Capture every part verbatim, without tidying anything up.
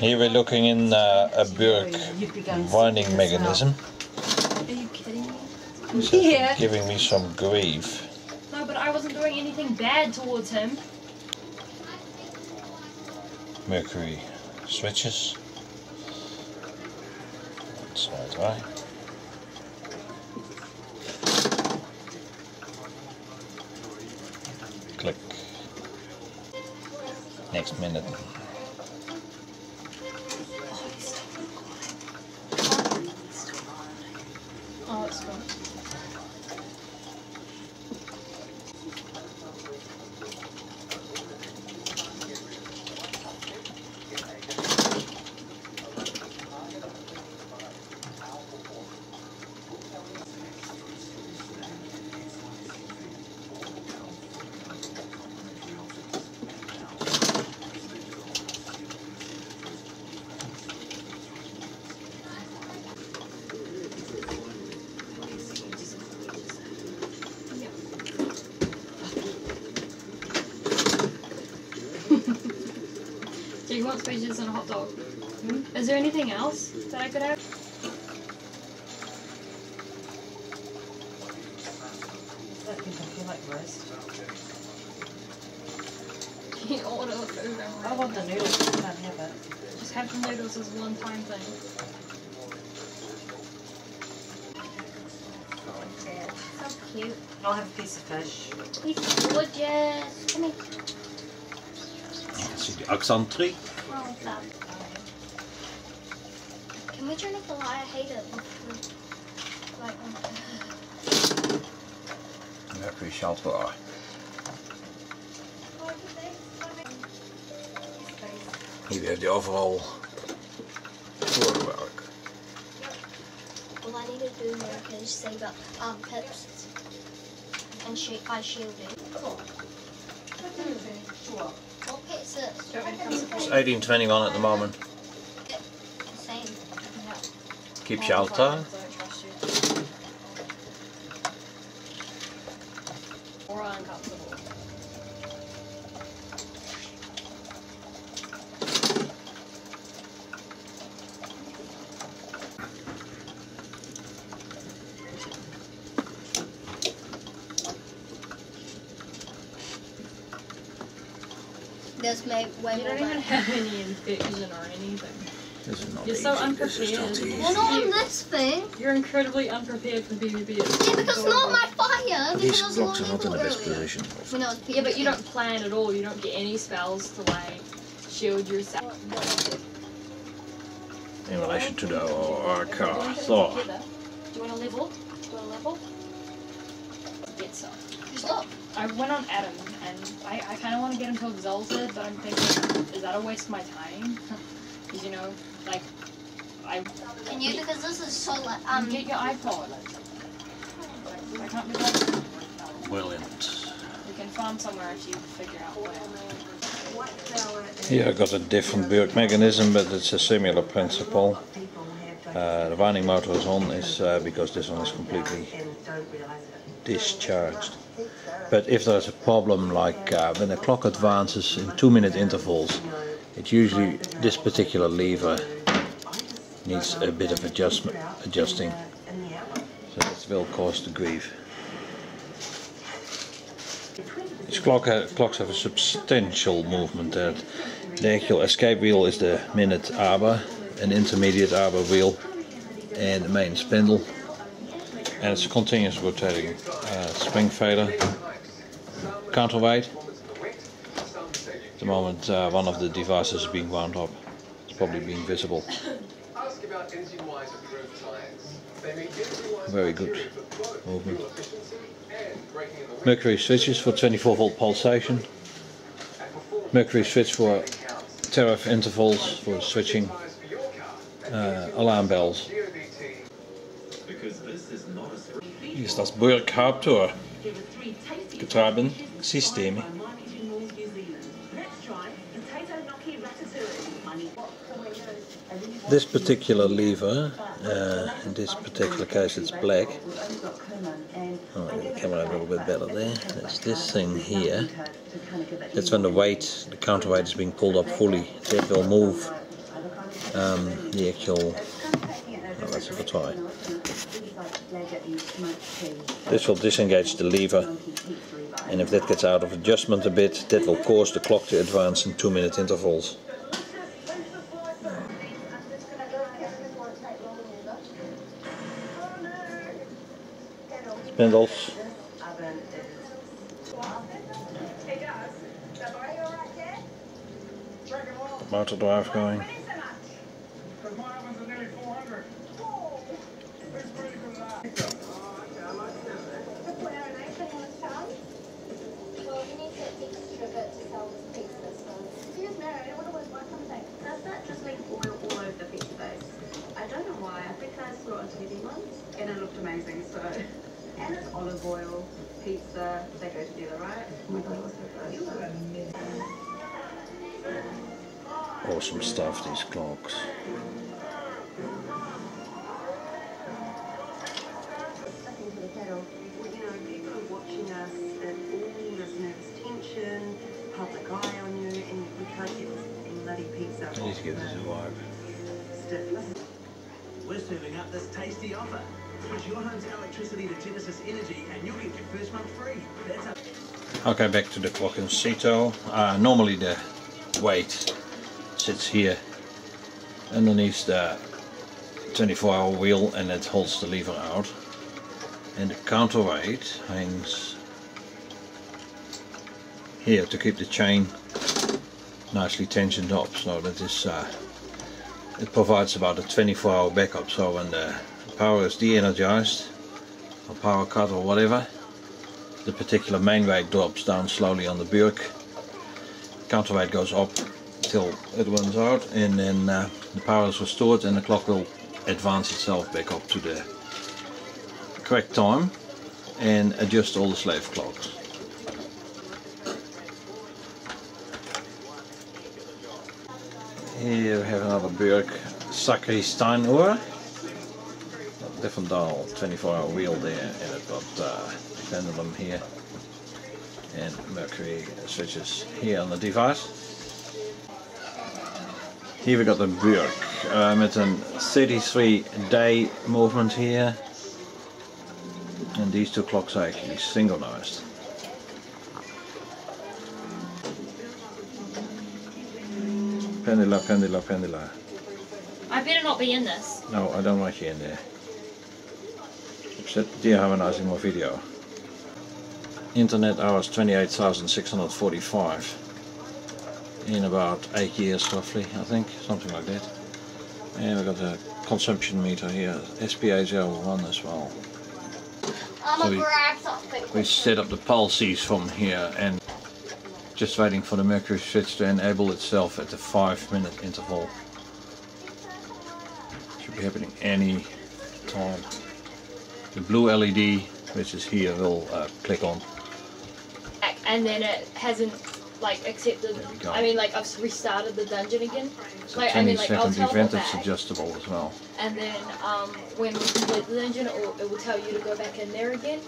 Here we're looking in uh, a Bürk winding mechanism. So yeah. Giving me some grief. No, but I wasn't doing anything bad towards him. Mercury switches. Side right. Click. Next minute. Oh, it's gone. So you want squeezes and a hot dog? Mm-hmm. Is there anything else that I could have? I think I feel like roast. You order food and roast. I want the noodles, I can't have it. Just have the noodles as one time thing. How cute. I'll have a piece of fish. He's gorgeous. Come here. Accentry. Oh, can we turn up the light? I hate it. Like on Mercury shelter. Hier heeft hij overal voorwerk. Well, I need to do Mercury to save up um, pips and sh I shield it. Cool. Mm. It's eighteen twenty-one at the moment. Keep shelter. Or uncomfortable. There's way more. You don't even have any infection or anything. You're so unprepared. Well, not on this thing. You're incredibly unprepared for B B B. Yeah, because not my fire. These blocks are not in the best position. Yeah, but you don't plan at all. You don't get any spells to like shield yourself. In relation to the Orca Thor. Do you want to level? Do you want to level? Get some. Stop. I went on Adam, and I, I kind of want to get him to exalted, but I'm thinking, is that a waste of my time? Because, you know, like, I... Can you, because this is so, like, um... You get your iPod. I can't be like... Brilliant. You can farm somewhere if you figure out where. Yeah, I got a different Bürk mechanism, but it's a similar principle. Uh, the winding motor is on is uh, because this one is completely discharged. But if there's a problem, like uh, when the clock advances in two minute intervals, it's usually this particular lever needs a bit of adjustment, adjusting. So that will cause the grief. These clock ha clocks have a substantial movement. Uh, the actual escape wheel is the minute arbor, an intermediate arbor wheel, and the main spindle. And it's a continuous rotating uh, spring fader, counterweight. At the moment uh, one of the devices is being wound up, it's probably being visible. Very good movement. Mercury switches for twenty-four volt pulsation. Mercury switch for tariff intervals for switching uh, alarm bells. Hier ist das Bürk Hauptuhr, Getrieben, Systeme. This particular lever, uh, in this particular case it's black. Oh, the camera a little bit better there. It's this thing here. That's when the weight, the counterweight is being pulled up fully. That will move um, the actual, oh, that's a good tie. This will disengage the lever, and if that gets out of adjustment a bit, that will cause the clock to advance in two minute intervals. Spindles. Motor drive going. Olive oil, pizza, they go together, right? Oh my God, it was so good. Awesome stuff, these clocks. I need to give this a vibe. We're serving up this tasty offer. Switch your home's electricity to Genesis Energy and you'll get your first month free. That's okay, back to the clock in Sito. Uh, normally the weight sits here underneath the twenty-four hour wheel and it holds the lever out. And the counterweight hangs here to keep the chain nicely tensioned up. So that is, uh, it provides about a twenty-four hour backup. So when the power is de-energized or power cut or whatever, the particular main weight drops down slowly on the Bürk, counterweight goes up till it runs out, and then uh, the power is restored and the clock will advance itself back up to the correct time and adjust all the slave clocks. Here we have another Bürk Sakri Stein Uhr. Different dial, twenty-four hour wheel there, and it got uh, pendulum here and Mercury switches here on the device. Here we got the Bürk uh, with a thirty-three day movement here, and these two clocks are actually synchronized. Pendula, pendula, pendula. I better not be in this. No, I don't want you in there. Deharmonizing my video. Internet hours twenty-eight thousand six hundred forty-five in about eight years roughly, I think, something like that. And we've got the consumption meter here, S P A zero one as well. So we, we set up the pulses from here and just waiting for the Mercury switch to enable itself at the five minute interval. Should be happening any time. The blue L E D, which is here, will uh, click on. And then it hasn't like accepted. I mean, like I've restarted the dungeon again. So like, I mean, like I'll tell event it's adjustable as well. And then um, when we complete the dungeon, it will, it will tell you to go back in there again.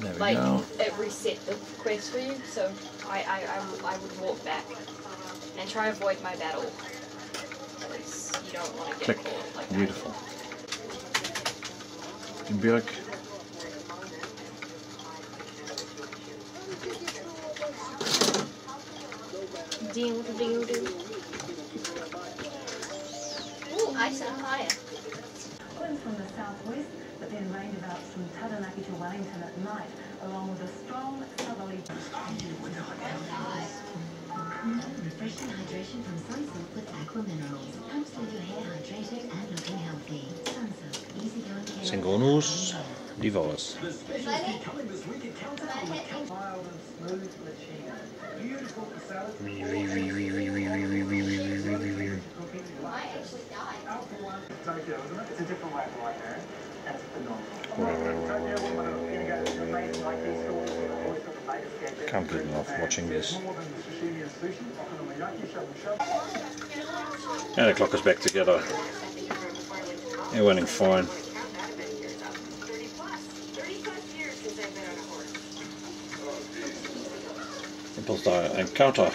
There we like, go. It reset the quest for you, so I I, I, I would walk back and try to avoid my battle. Because you don't want to get click. Caught like that. Beautiful. Bürk. Ding, ding, ding. Ooh, I said higher. Winds from the southwest, but then rainabouts from Taranaki to Wellington at night, along with a strong southerly. Refreshing hydration from Sunsilk with aqua minerals. Helps leave your hair hydrated and looking healthy. Synchronous device. Can't get enough watching this. And the clock is back together. It went in fine. impulse die and counter.